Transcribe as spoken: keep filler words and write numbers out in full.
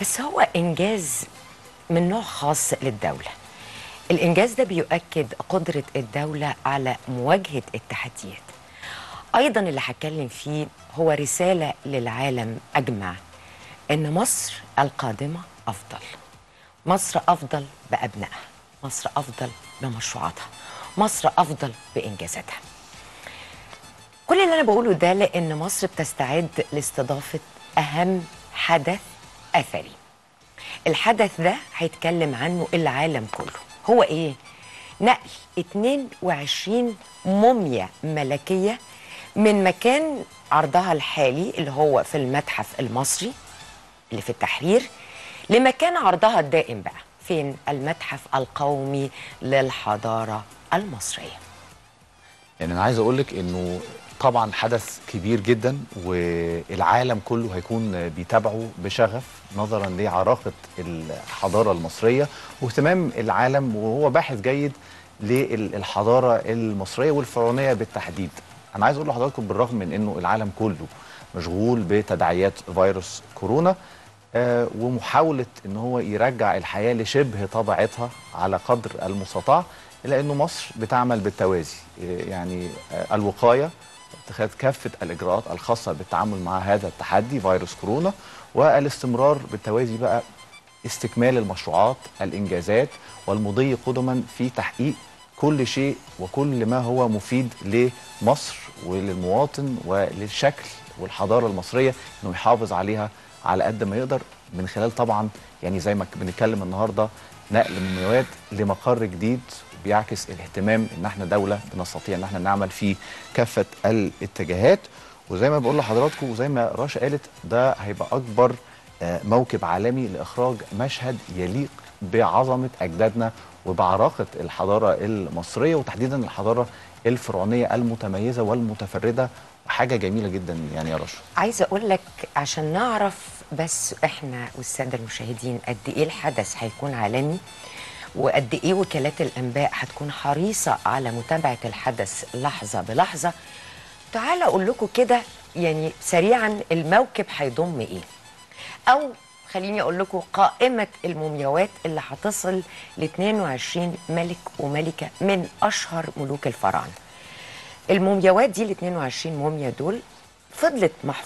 بس هو إنجاز من نوع خاص للدولة. الإنجاز ده بيؤكد قدرة الدولة على مواجهة التحديات. أيضا اللي هتكلم فيه هو رسالة للعالم أجمع إن مصر القادمة أفضل. مصر أفضل بأبنائها، مصر أفضل بمشروعاتها، مصر أفضل بإنجازاتها. كل اللي أنا بقوله ده لأن مصر بتستعد لاستضافة أهم حدث أثري. الحدث ده هيتكلم عنه العالم كله. هو إيه؟ نقل اثنين وعشرين موميا ملكية من مكان عرضها الحالي اللي هو في المتحف المصري اللي في التحرير لمكان عرضها الدائم بقى فين؟ المتحف القومي للحضارة المصرية. يعني أنا عايز أقولك إنه طبعا حدث كبير جدا والعالم كله هيكون بيتابعه بشغف نظرا لعراقة الحضارة المصرية واهتمام العالم، وهو باحث جيد للحضارة المصرية والفرعونية بالتحديد. أنا عايز أقول لحضراتكم بالرغم من إنه العالم كله مشغول بتداعيات فيروس كورونا آه ومحاولة إن هو يرجع الحياة لشبه طبيعتها على قدر المستطاع، إلا إنه مصر بتعمل بالتوازي، يعني آه الوقاية، اتخاذ كافة الإجراءات الخاصة بالتعامل مع هذا التحدي فيروس كورونا، والاستمرار بالتوازي بقى استكمال المشروعات، الإنجازات، والمضي قدما في تحقيق كل شيء وكل ما هو مفيد لمصر وللمواطن وللشكل والحضارة المصرية، إنه يحافظ عليها على قد ما يقدر من خلال طبعا يعني زي ما بنتكلم النهارده نقل مومياوات لمقر جديد بيعكس الاهتمام ان احنا دوله بنستطيع ان احنا نعمل في كافه الاتجاهات. وزي ما بقول لحضراتكم وزي ما رشا قالت ده هيبقى اكبر موكب عالمي لاخراج مشهد يليق بعظمه اجدادنا وبعراقه الحضاره المصريه وتحديدا الحضاره الفرعونيه المتميزه والمتفرده، حاجه جميله جدا يعني يا رشا. عايزه اقول لك عشان نعرف بس احنا والساده المشاهدين قد ايه الحدث هيكون عالمي وقد ايه وكالات الانباء هتكون حريصه على متابعه الحدث لحظه بلحظه، تعالى اقول لكم كده يعني سريعا الموكب هيضم ايه، او خليني اقول لكم قائمه المومياوات اللي هتصل ل اثنين وعشرين ملك وملكه من اشهر ملوك الفراعنه. المومياوات دي ال اثنين وعشرين موميا دول فضلت محفوظة